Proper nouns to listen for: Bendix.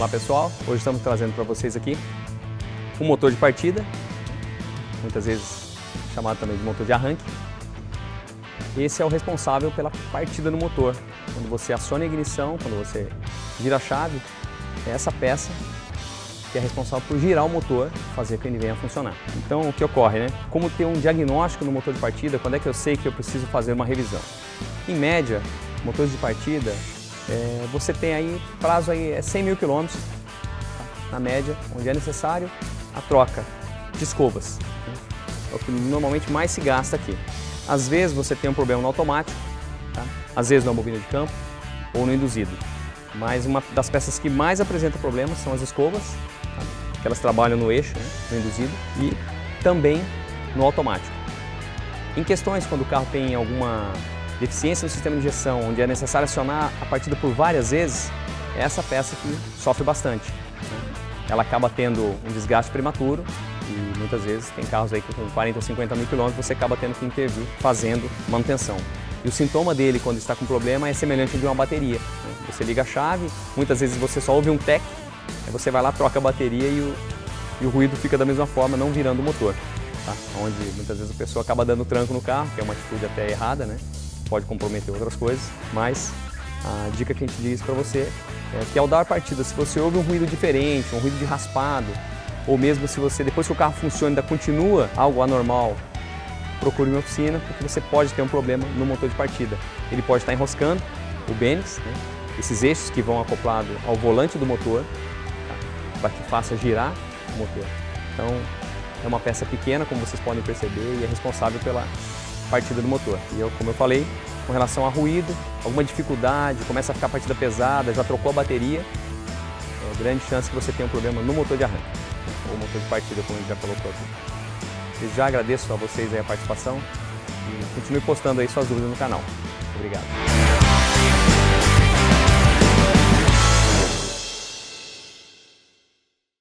Olá pessoal, hoje estamos trazendo para vocês aqui um motor de partida, muitas vezes chamado também de motor de arranque. Esse é o responsável pela partida no motor. Quando você aciona a ignição, quando você gira a chave, é essa peça que é responsável por girar o motor, fazer que ele venha a funcionar. Então o que ocorre, né? Como ter um diagnóstico no motor de partida, quando é que eu sei que eu preciso fazer uma revisão? Em média, motores de partida, você tem aí, prazo aí é 100 mil quilômetros, na média, onde é necessário a troca de escovas. Né? É o que normalmente mais se gasta aqui. Às vezes você tem um problema no automático, tá? Às vezes na bobina de campo ou no induzido. Mas uma das peças que mais apresenta problemas são as escovas, tá? Que elas trabalham no eixo, né? No induzido e também no automático. Em questões quando o carro tem alguma deficiência no sistema de injeção, onde é necessário acionar a partida por várias vezes, é essa peça que sofre bastante. Né? Ela acaba tendo um desgaste prematuro e muitas vezes tem carros aí que com 40 ou 50 mil quilômetros você acaba tendo que intervir fazendo manutenção. E o sintoma dele quando está com problema é semelhante ao de uma bateria. Né? Você liga a chave, muitas vezes você só ouve um tec, aí você vai lá, troca a bateria e o ruído fica da mesma forma, não virando o motor. Tá? Onde muitas vezes a pessoa acaba dando tranco no carro, que é uma atitude até errada, né? Pode comprometer outras coisas, mas a dica que a gente diz para você é que ao dar partida, se você ouve um ruído diferente, um ruído de raspado, ou mesmo se você, depois que o carro funciona, ainda continua algo anormal, procure uma oficina, porque você pode ter um problema no motor de partida. Ele pode estar enroscando o Bendix, né? Esses eixos que vão acoplados ao volante do motor, tá? Para que faça girar o motor. Então, é uma peça pequena, como vocês podem perceber, e é responsável pela partida do motor. E eu, como eu falei, com relação a ruído, alguma dificuldade, começa a ficar a partida pesada, já trocou a bateria, é grande chance que você tenha um problema no motor de arranque, ou motor de partida, como a gente já colocou aqui. Eu já agradeço a vocês aí a participação e continue postando aí suas dúvidas no canal. Obrigado.